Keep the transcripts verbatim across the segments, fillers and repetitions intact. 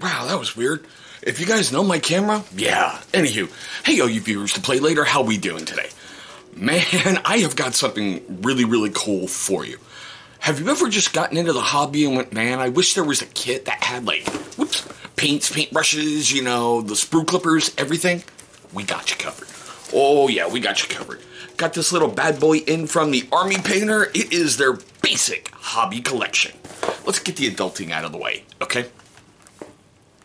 Wow, that was weird. If you guys know my camera, yeah. Anywho, hey, yo, you viewers to play later, how we doing today? Man, I have got something really, really cool for you. Have you ever just gotten into the hobby and went, man, I wish there was a kit that had, like, whoops, paints, paintbrushes, you know, the sprue clippers, everything? We got you covered. Oh, yeah, we got you covered. Got this little bad boy in from the Army Painter. It is their basic hobby collection. Let's get the adulting out of the way, okay?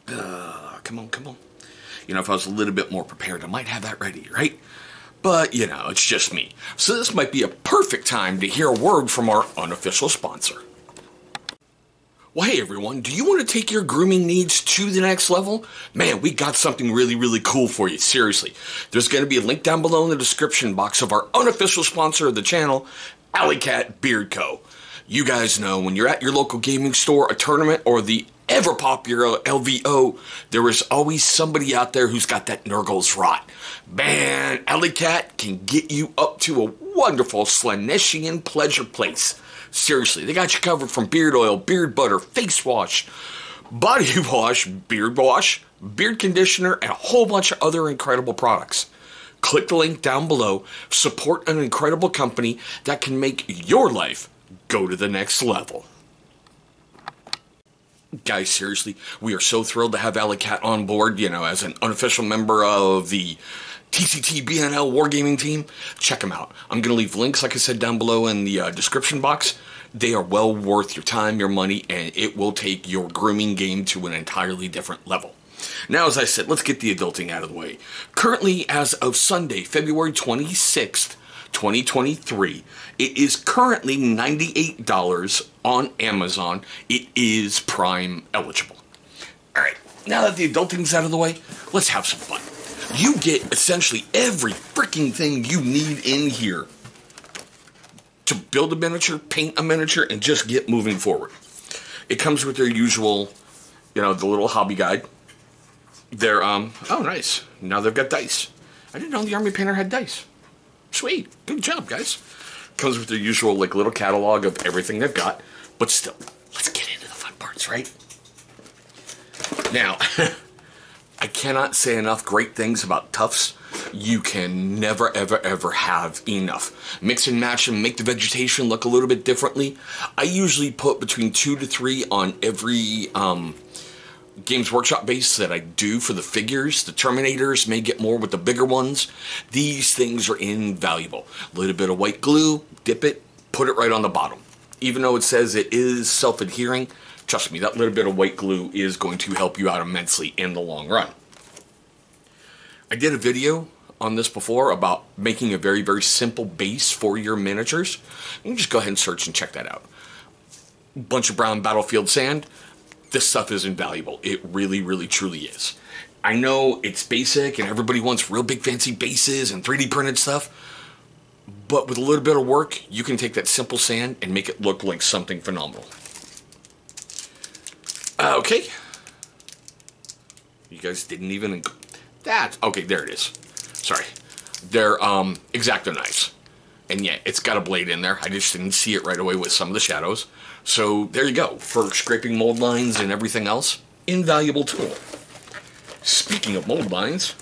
Uh, come on, come on. You know, if I was a little bit more prepared, I might have that ready, right? But, you know, it's just me. So this might be a perfect time to hear a word from our unofficial sponsor. Well, hey, everyone. Do you want to take your grooming needs to the next level? Man, we got something really, really cool for you. Seriously. There's going to be a link down below in the description box of our unofficial sponsor of the channel, Alley Cat Beard Co. You guys know, when you're at your local gaming store, a tournament, or the ever popular L V O, there is always somebody out there who's got that Nurgle's rot. Man, Alley Cat can get you up to a wonderful Slaneshian pleasure place. Seriously, they got you covered from beard oil, beard butter, face wash, body wash, beard wash, beard conditioner, and a whole bunch of other incredible products. Click the link down below. Support an incredible company that can make your life go to the next level. Guys, seriously, we are so thrilled to have Alley Cat on board, you know, as an unofficial member of the T C T B N L Wargaming team. Check them out. I'm going to leave links, like I said, down below in the uh, description box. They are well worth your time, your money, and it will take your grooming game to an entirely different level. Now, as I said, let's get the adulting out of the way. Currently, as of Sunday, February twenty-sixth, twenty twenty-three, it is currently ninety-eight dollars on Amazon. It is Prime eligible. All right, now that the adulting's out of the way, let's have some fun. You get essentially every freaking thing you need in here to build a miniature, paint a miniature, and just get moving forward. It comes with their usual, you know, the little hobby guide. They're, um, oh, nice. Now they've got dice. I didn't know the Army Painter had dice. Sweet. Good job, guys. Comes with their usual, like, little catalog of everything they've got. But still, let's get into the fun parts, right? Now, I cannot say enough great things about Tufts. You can never, ever, ever have enough. Mix and match and make the vegetation look a little bit differently. I usually put between two to three on every um, Games Workshop base that I do for the figures. The Terminators may get more with the bigger ones. These things are invaluable. A little bit of white glue, dip it, put it right on the bottom. Even though it says it is self-adhering, trust me, that little bit of white glue is going to help you out immensely in the long run. I did a video on this before about making a very, very simple base for your miniatures. You can just go ahead and search and check that out. Bunch of brown battlefield sand. This stuff is invaluable. It really, really, truly is. I know it's basic and everybody wants real big fancy bases and three D printed stuff, but with a little bit of work, you can take that simple sand and make it look like something phenomenal. Uh, okay. You guys didn't even... That... Okay, there it is. Sorry. They're um, X-Acto knives. And yeah, it's got a blade in there. I just didn't see it right away with some of the shadows. So there you go. For scraping mold lines and everything else, invaluable tool. Speaking of mold lines,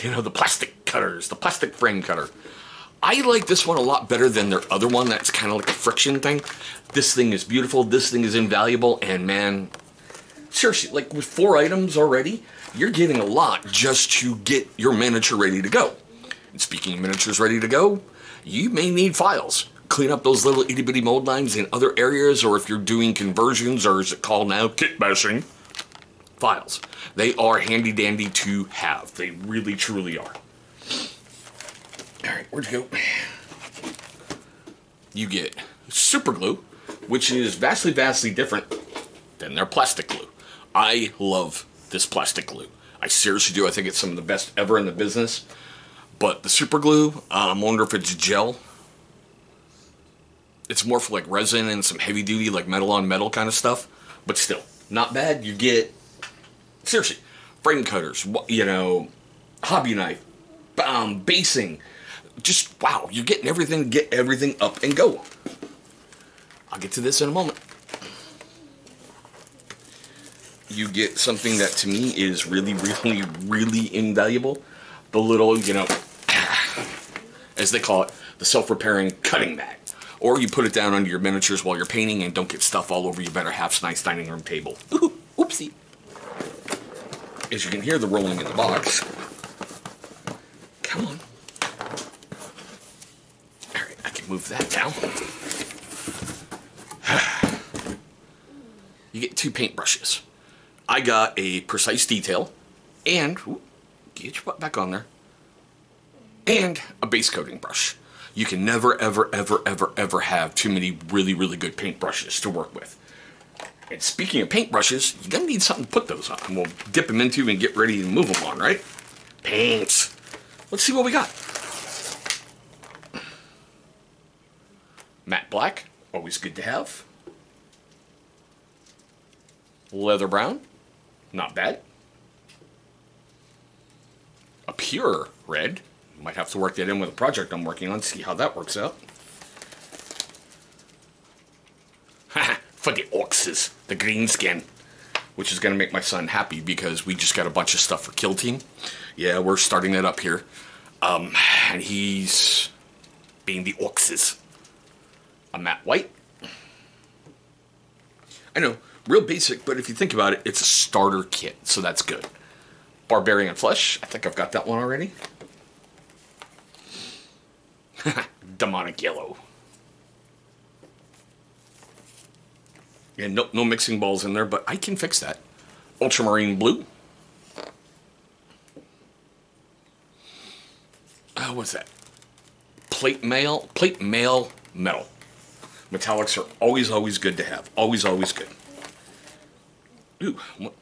you know, the plastic cutters, the plastic frame cutter. I like this one a lot better than their other one that's kind of like a friction thing. This thing is beautiful. This thing is invaluable. And man, seriously, like with four items already, you're getting a lot just to get your miniature ready to go. And speaking of miniatures ready to go, you may need files. Clean up those little itty bitty mold lines in other areas, or if you're doing conversions, or is it called now kit bashing, files. They are handy dandy to have. They really truly are. All right, where'd you go? You get super glue, which is vastly, vastly different than their plastic glue. I love this plastic glue. I seriously do. I think it's some of the best ever in the business. But the super glue, I um, wonder if it's gel. It's more for like resin and some heavy duty, like metal on metal kind of stuff. But still, not bad. You get, seriously, frame cutters, you know, hobby knife, um, basing. Just, wow, you're getting everything to get everything up and go. I'll get to this in a moment. you get something that to me is really, really, really invaluable. The little, you know, as they call it, the self-repairing cutting mat. Or you put it down under your miniatures while you're painting and don't get stuff all over your better half's nice dining room table. Ooh, oopsie. As you can hear the rolling in the box. Come on. Alright, I can move that down. You get two paintbrushes. I got a precise detail and, ooh, get your butt back on there, and a base coating brush. You can never, ever, ever, ever, ever have too many really, really good paintbrushes to work with. And speaking of paintbrushes, you're gonna need something to put those on. We'll dip them into and get ready to move them on, right? Paints. Let's see what we got. Matte black, always good to have. Leather brown, not bad. A pure red. Might have to work that in with a project I'm working on, see how that works out. Haha, for the oxes, the green skin. Which is going to make my son happy because we just got a bunch of stuff for Kill Team. Yeah, we're starting that up here. Um, and he's being the oxes. A matte white. I know. Real basic, but if you think about it, it's a starter kit, so that's good. Barbarian Flesh, I think I've got that one already. Demonic Yellow. Yeah, no, no mixing balls in there, but I can fix that. Ultramarine Blue. Uh, what's that? Plate mail, plate mail metal. Metallics are always, always good to have. Always, always good. Ooh, what?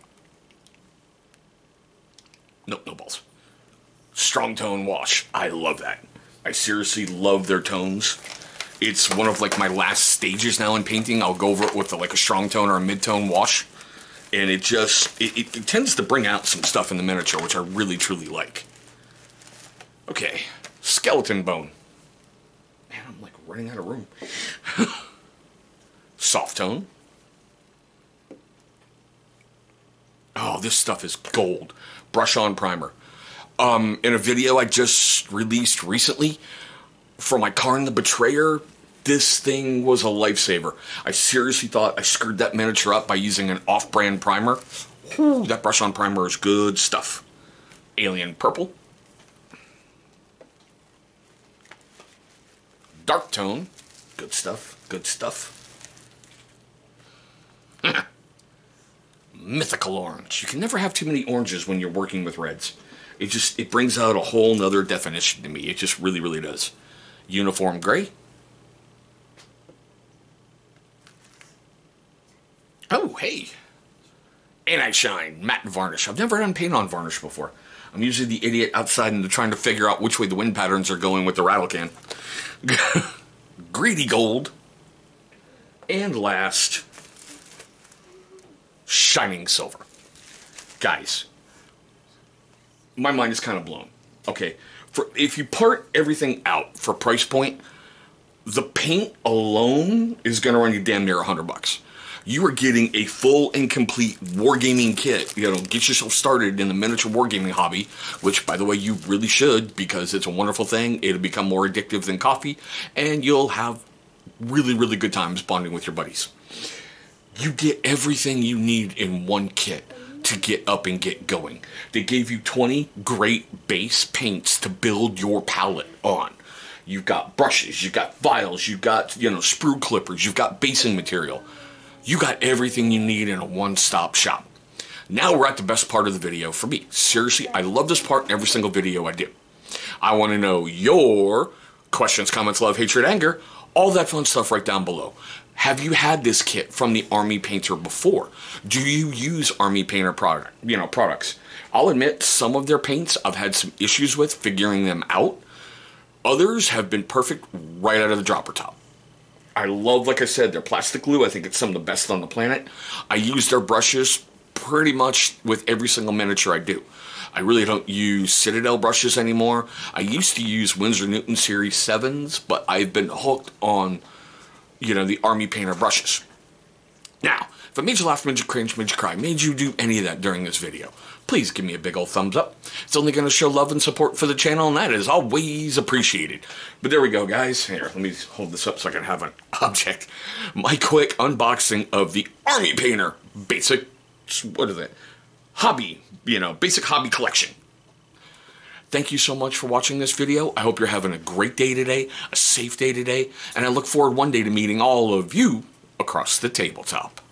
Nope, no balls. Strong Tone Wash. I love that. I seriously love their tones. It's one of like my last stages now in painting. I'll go over it with a, like a strong tone or a mid-tone wash. And it just, it, it, it tends to bring out some stuff in the miniature, which I really, truly like. Okay, Skeleton Bone. Man, I'm like running out of room. Soft Tone. Oh, this stuff is gold. Brush on primer. Um, in a video I just released recently for my Karn the Betrayer, this thing was a lifesaver. I seriously thought I screwed that miniature up by using an off-brand primer. Ooh, that brush on primer is good stuff. Alien Purple. Dark Tone. Good stuff. Good stuff. Mythical Orange. You can never have too many oranges when you're working with reds. It just, it brings out a whole nother definition to me. It just really, really does. Uniform Gray. Oh, hey. Anti-Shine Matte Varnish. I've never done paint on varnish before. I'm usually the idiot outside and trying to figure out which way the wind patterns are going with the rattle can. Greedy Gold. And last... Shining Silver. Guys, my mind is kind of blown. Okay, for, if you part everything out for price point, the paint alone is going to run you damn near a hundred bucks. You are getting a full and complete wargaming kit. You know, get yourself started in the miniature wargaming hobby, which, by the way, you really should because it's a wonderful thing. It'll become more addictive than coffee, and you'll have really, really good times bonding with your buddies. You get everything you need in one kit to get up and get going. They gave you twenty great base paints to build your palette on. You've got brushes, you've got vials, you've got, you know, sprue clippers, you've got basing material. You got everything you need in a one-stop shop. Now we're at the best part of the video for me. Seriously, I love this part in every single video I do. I want to know your questions, comments, love, hatred, anger, all that fun stuff right down below. Have you had this kit from the Army Painter before? Do you use Army Painter product, you know, products? I'll admit some of their paints I've had some issues with figuring them out. Others have been perfect right out of the dropper top. I love, like I said, their plastic glue. I think it's some of the best on the planet. I use their brushes pretty much with every single miniature I do. I really don't use Citadel brushes anymore. I used to use Winsor Newton Series sevens, but I've been hooked on, you know, the Army Painter brushes. Now, If it made you laugh, made you cringe, made you cry, made you do any of that during this video, please give me a big old thumbs up. It's only going to show love and support for the channel, and that is always appreciated. But there we go, guys. Here, let me hold this up so I can have an object. My quick unboxing of the Army Painter Basic, what is it? Hobby, you know, Basic Hobby Collection. Thank you so much for watching this video. I hope you're having a great day today, a safe day today, and I look forward one day to meeting all of you across the tabletop.